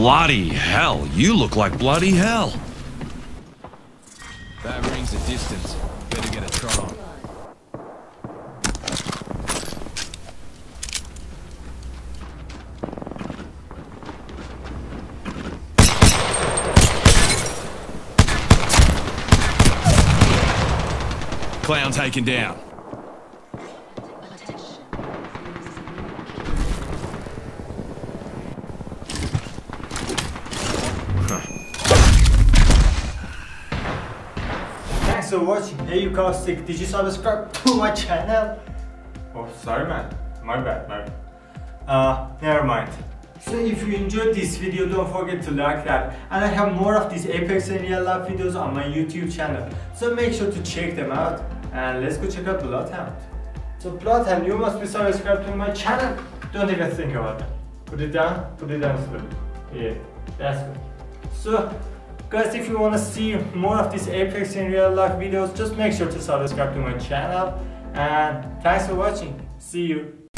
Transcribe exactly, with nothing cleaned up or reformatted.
Bloody hell, you look like bloody hell. That rings a distance. Better get a trot on. Clown taken down. Thanks for watching. Hey, you got sick. Did you subscribe to my channel? Oh, sorry, man. My bad, my bad. Uh, never mind. So if you enjoyed this video, don't forget to like that, and I have more of these Apex and real life videos on my YouTube channel, so make sure to check them out. And let's go check out Bloodhound. So Bloodhound, you must be subscribed to my channel. Don't even think about it. Put it down, put it down slowly. Yeah, that's good. So guys, if you want to see more of these Apex in real life videos, just make sure to subscribe to my channel, and thanks for watching. See you.